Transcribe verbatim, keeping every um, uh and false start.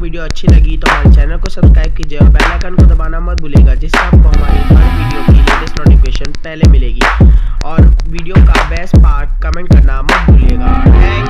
Video अच्छी लगी तो हमारे चैनल को सब्सक्राइब कीजिए और बेल आइकन को दबाना मत भूलिएगा, जिससे आपको हमारी हर वीडियो की लेटेस्ट नोटिफिकेशन पहले मिलेगी। और वीडियो का बेस्ट पार्ट कमेंट करना मत भूलिएगा। थैंक